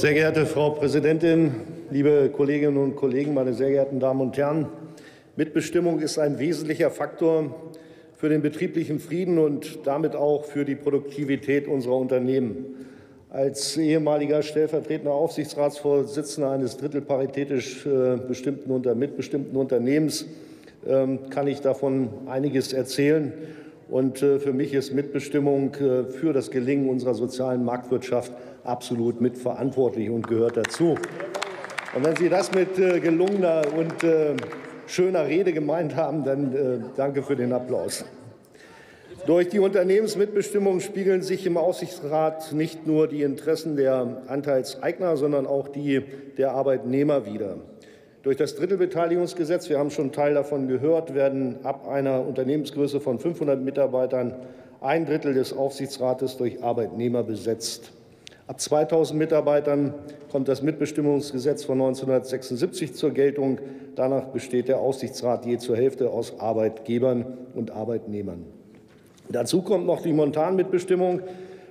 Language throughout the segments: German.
Sehr geehrte Frau Präsidentin, liebe Kolleginnen und Kollegen, meine sehr geehrten Damen und Herren! Mitbestimmung ist ein wesentlicher Faktor für den betrieblichen Frieden und damit auch für die Produktivität unserer Unternehmen. Als ehemaliger stellvertretender Aufsichtsratsvorsitzender eines drittelparitätisch bestimmten und mitbestimmten Unternehmens kann ich davon einiges erzählen. Und für mich ist Mitbestimmung für das Gelingen unserer sozialen Marktwirtschaft absolut mitverantwortlich und gehört dazu. Und wenn Sie das mit gelungener und schöner Rede gemeint haben, dann danke für den Applaus. Durch die Unternehmensmitbestimmung spiegeln sich im Aufsichtsrat nicht nur die Interessen der Anteilseigner, sondern auch die der Arbeitnehmer wider. Durch das Drittelbeteiligungsgesetz, wir haben schon einen Teil davon gehört, werden ab einer Unternehmensgröße von 500 Mitarbeitern ein Drittel des Aufsichtsrates durch Arbeitnehmer besetzt. Ab 2000 Mitarbeitern kommt das Mitbestimmungsgesetz von 1976 zur Geltung. Danach besteht der Aufsichtsrat je zur Hälfte aus Arbeitgebern und Arbeitnehmern. Dazu kommt noch die Montanmitbestimmung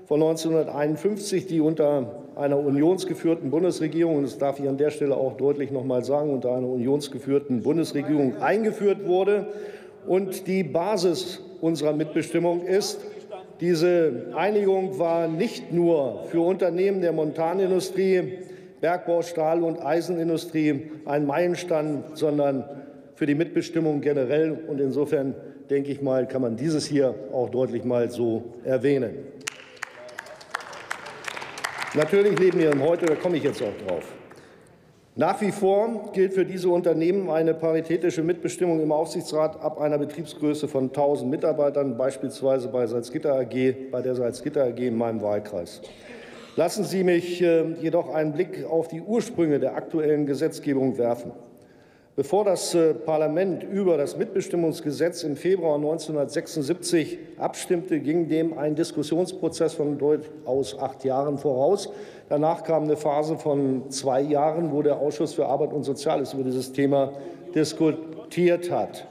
von 1951, die unter einer unionsgeführten Bundesregierung, und das darf ich an der Stelle auch deutlich noch mal sagen, unter einer unionsgeführten Bundesregierung eingeführt wurde. Und die Basis unserer Mitbestimmung ist, diese Einigung war nicht nur für Unternehmen der Montanindustrie, Bergbau, Stahl- und Eisenindustrie ein Meilenstein, sondern für die Mitbestimmung generell. Und insofern, denke ich mal, kann man dieses hier auch deutlich mal so erwähnen. Natürlich leben wir heute, da komme ich jetzt auch drauf. Nach wie vor gilt für diese Unternehmen eine paritätische Mitbestimmung im Aufsichtsrat ab einer Betriebsgröße von 1.000 Mitarbeitern, beispielsweise bei Salzgitter AG, bei der Salzgitter AG in meinem Wahlkreis. Lassen Sie mich jedoch einen Blick auf die Ursprünge der aktuellen Gesetzgebung werfen. Bevor das Parlament über das Mitbestimmungsgesetz im Februar 1976 abstimmte, ging dem ein Diskussionsprozess von durchaus 8 Jahren voraus. Danach kam eine Phase von 2 Jahren, wo der Ausschuss für Arbeit und Soziales über dieses Thema diskutiert hat.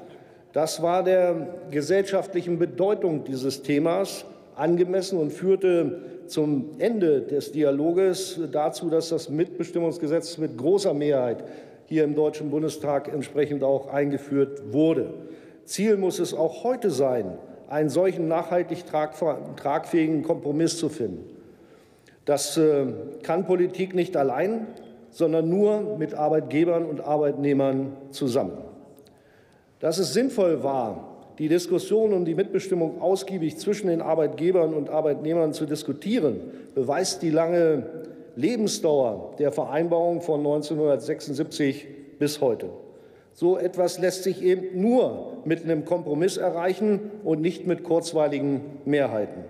Das war der gesellschaftlichen Bedeutung dieses Themas angemessen und führte zum Ende des Dialoges dazu, dass das Mitbestimmungsgesetz mit großer Mehrheit hier im Deutschen Bundestag entsprechend auch eingeführt wurde. Ziel muss es auch heute sein, einen solchen nachhaltig tragfähigen Kompromiss zu finden. Das kann Politik nicht allein, sondern nur mit Arbeitgebern und Arbeitnehmern zusammen. Dass es sinnvoll war, die Diskussion um die Mitbestimmung ausgiebig zwischen den Arbeitgebern und Arbeitnehmern zu diskutieren, beweist die lange Lebensdauer der Vereinbarung von 1976 bis heute. So etwas lässt sich eben nur mit einem Kompromiss erreichen und nicht mit kurzweiligen Mehrheiten.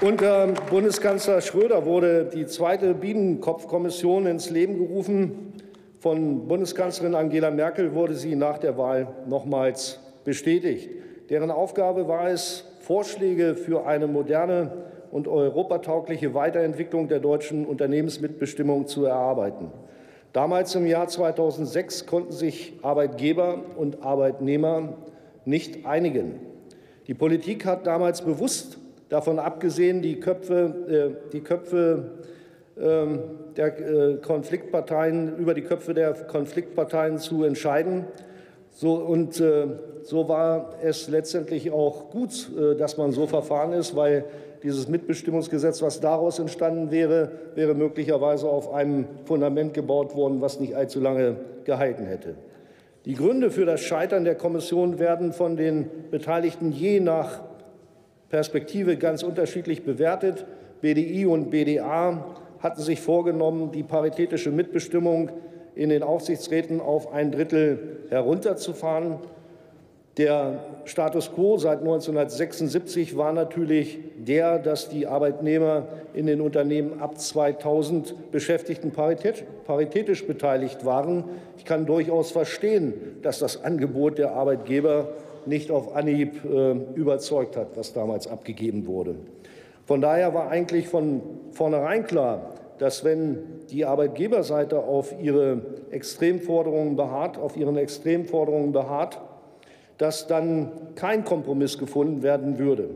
Unter Bundeskanzler Schröder wurde die zweite Biedenkopf-Kommission ins Leben gerufen. Von Bundeskanzlerin Angela Merkel wurde sie nach der Wahl nochmals bestätigt. Deren Aufgabe war es, Vorschläge für eine moderne und europataugliche Weiterentwicklung der deutschen Unternehmensmitbestimmung zu erarbeiten. Damals im Jahr 2006 konnten sich Arbeitgeber und Arbeitnehmer nicht einigen. Die Politik hat damals bewusst davon abgesehen, über die Köpfe der Konfliktparteien zu entscheiden. So war es letztendlich auch gut, dass man so verfahren ist, weil dieses Mitbestimmungsgesetz, was daraus entstanden wäre, wäre möglicherweise auf einem Fundament gebaut worden, was nicht allzu lange gehalten hätte. Die Gründe für das Scheitern der Kommission werden von den Beteiligten je nach Perspektive ganz unterschiedlich bewertet. BDI und BDA hatten sich vorgenommen, die paritätische Mitbestimmung in den Aufsichtsräten auf 1/3 herunterzufahren. Der Status quo seit 1976 war natürlich der, dass die Arbeitnehmer in den Unternehmen ab 2000 Beschäftigten paritätisch beteiligt waren. Ich kann durchaus verstehen, dass das Angebot der Arbeitgeber nicht auf Anhieb überzeugt hat, was damals abgegeben wurde. Von daher war eigentlich von vornherein klar, dass, wenn die Arbeitgeberseite auf ihren Extremforderungen beharrt, dass dann kein Kompromiss gefunden werden würde.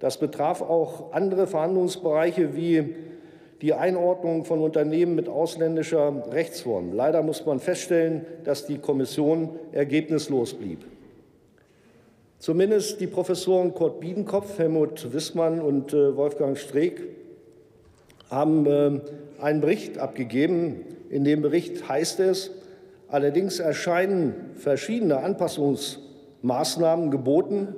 Das betraf auch andere Verhandlungsbereiche wie die Einordnung von Unternehmen mit ausländischer Rechtsform. Leider muss man feststellen, dass die Kommission ergebnislos blieb. Zumindest die Professoren Kurt Biedenkopf, Helmut Wissmann und Wolfgang Streeck haben einen Bericht abgegeben. In dem Bericht heißt es, allerdings erscheinen verschiedene Anpassungsmaßnahmen geboten,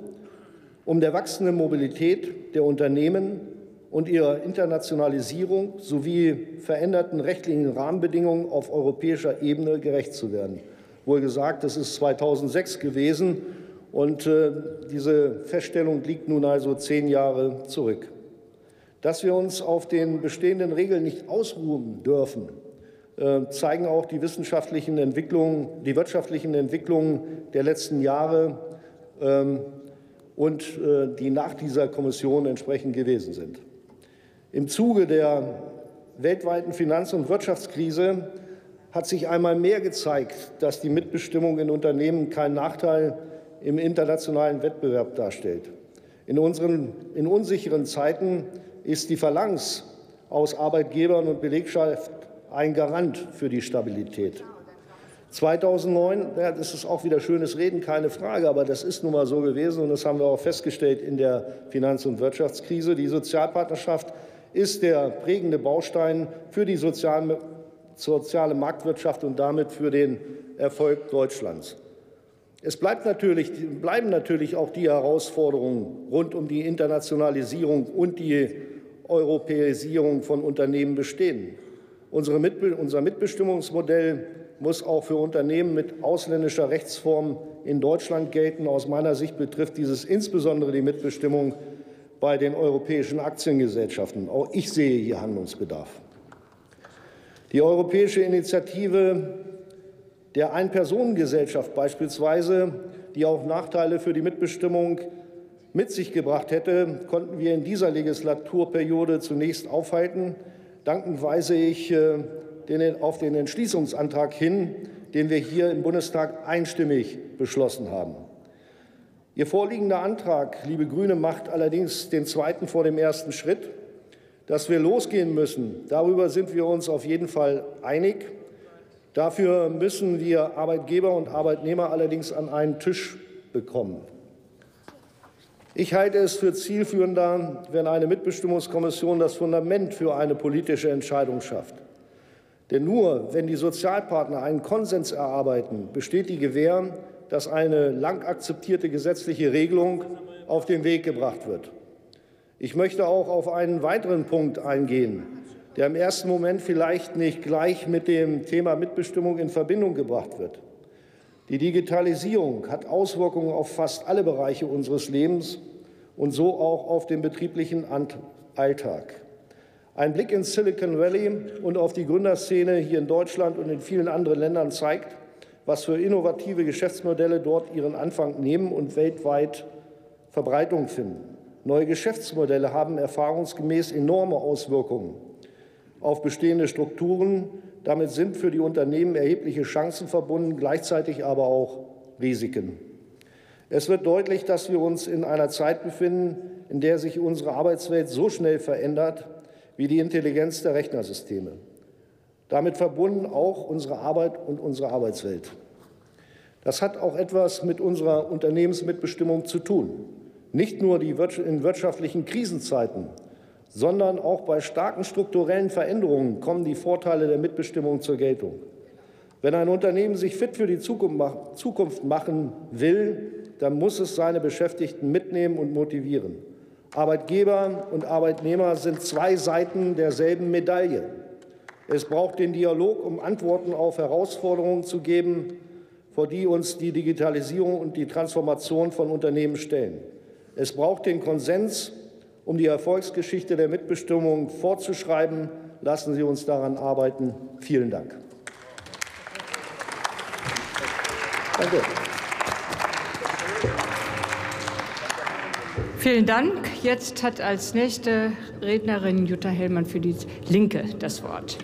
um der wachsenden Mobilität der Unternehmen und ihrer Internationalisierung sowie veränderten rechtlichen Rahmenbedingungen auf europäischer Ebene gerecht zu werden. Wohl gesagt, das ist 2006 gewesen, und diese Feststellung liegt nun also 10 Jahre zurück. Dass wir uns auf den bestehenden Regeln nicht ausruhen dürfen, zeigen auch die wissenschaftlichen Entwicklungen, die wirtschaftlichen Entwicklungen der letzten Jahre und die nach dieser Kommission entsprechend gewesen sind. Im Zuge der weltweiten Finanz- und Wirtschaftskrise hat sich einmal mehr gezeigt, dass die Mitbestimmung in Unternehmen keinen Nachteil im internationalen Wettbewerb darstellt. In unsicheren Zeiten ist die Phalanx aus Arbeitgebern und Belegschaft ein Garant für die Stabilität. 2009, ja, das ist auch wieder schönes Reden, keine Frage, aber das ist nun mal so gewesen, und das haben wir auch festgestellt in der Finanz- und Wirtschaftskrise. Die Sozialpartnerschaft ist der prägende Baustein für die soziale Marktwirtschaft und damit für den Erfolg Deutschlands. Es bleiben natürlich auch die Herausforderungen rund um die Internationalisierung und die Europäisierung von Unternehmen bestehen. Unser Mitbestimmungsmodell muss auch für Unternehmen mit ausländischer Rechtsform in Deutschland gelten. Aus meiner Sicht betrifft dieses insbesondere die Mitbestimmung bei den europäischen Aktiengesellschaften. Auch ich sehe hier Handlungsbedarf. Die europäische Initiative der Ein-Personen-Gesellschaft beispielsweise, die auch Nachteile für die Mitbestimmung mit sich gebracht hätte, konnten wir in dieser Legislaturperiode zunächst aufhalten. Dankend weise ich auf den Entschließungsantrag hin, den wir hier im Bundestag einstimmig beschlossen haben. Ihr vorliegender Antrag, liebe Grüne, macht allerdings den zweiten vor dem ersten Schritt. Dass wir losgehen müssen, darüber sind wir uns auf jeden Fall einig. Dafür müssen wir Arbeitgeber und Arbeitnehmer allerdings an einen Tisch bekommen. Ich halte es für zielführender, wenn eine Mitbestimmungskommission das Fundament für eine politische Entscheidung schafft. Denn nur wenn die Sozialpartner einen Konsens erarbeiten, besteht die Gewähr, dass eine lang akzeptierte gesetzliche Regelung auf den Weg gebracht wird. Ich möchte auch auf einen weiteren Punkt eingehen, der im ersten Moment vielleicht nicht gleich mit dem Thema Mitbestimmung in Verbindung gebracht wird. Die Digitalisierung hat Auswirkungen auf fast alle Bereiche unseres Lebens und so auch auf den betrieblichen Alltag. Ein Blick ins Silicon Valley und auf die Gründerszene hier in Deutschland und in vielen anderen Ländern zeigt, was für innovative Geschäftsmodelle dort ihren Anfang nehmen und weltweit Verbreitung finden. Neue Geschäftsmodelle haben erfahrungsgemäß enorme Auswirkungen auf bestehende Strukturen. Damit sind für die Unternehmen erhebliche Chancen verbunden, gleichzeitig aber auch Risiken. Es wird deutlich, dass wir uns in einer Zeit befinden, in der sich unsere Arbeitswelt so schnell verändert wie die Intelligenz der Rechnersysteme. Damit verbunden auch unsere Arbeit und unsere Arbeitswelt. Das hat auch etwas mit unserer Unternehmensmitbestimmung zu tun. Nicht nur in wirtschaftlichen Krisenzeiten, sondern auch bei starken strukturellen Veränderungen kommen die Vorteile der Mitbestimmung zur Geltung. Wenn ein Unternehmen sich fit für die Zukunft machen will, dann muss es seine Beschäftigten mitnehmen und motivieren. Arbeitgeber und Arbeitnehmer sind zwei Seiten derselben Medaille. Es braucht den Dialog, um Antworten auf Herausforderungen zu geben, vor die uns die Digitalisierung und die Transformation von Unternehmen stellen. Es braucht den Konsens, um die Erfolgsgeschichte der Mitbestimmung fortzuschreiben. Lassen Sie uns daran arbeiten. Vielen Dank. Danke. Vielen Dank. Jetzt hat als nächste Rednerin Jutta Hellmann für die Linke das Wort.